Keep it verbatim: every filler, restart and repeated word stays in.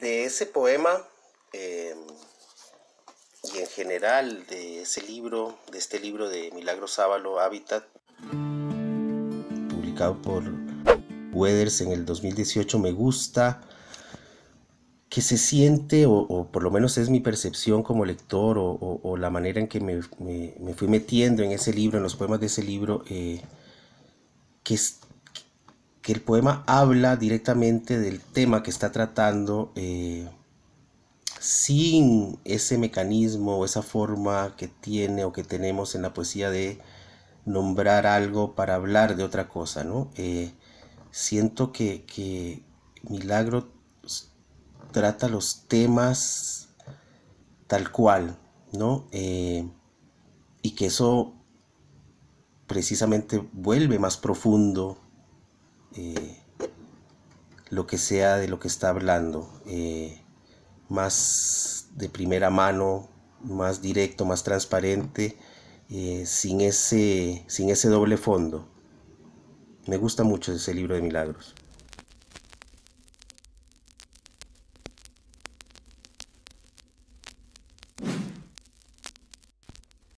de ese poema eh, y en general de ese libro, de este libro de Milagros Abalo, Hábitat, publicado por Weathers en el dos mil dieciocho, me gusta que se siente, o, o por lo menos es mi percepción como lector, o, o, o la manera en que me, me, me fui metiendo en ese libro, en los poemas de ese libro, eh, que es, que el poema habla directamente del tema que está tratando, eh, sin ese mecanismo o esa forma que tiene o que tenemos en la poesía de nombrar algo para hablar de otra cosa, ¿no? Eh, siento que, que Milagro trata los temas tal cual, ¿no? Eh, y que eso precisamente vuelve más profundo Eh, lo que sea de lo que está hablando, eh, más de primera mano, más directo, más transparente, eh, sin ese, sin ese doble fondo. Me gusta mucho ese libro de Milagros.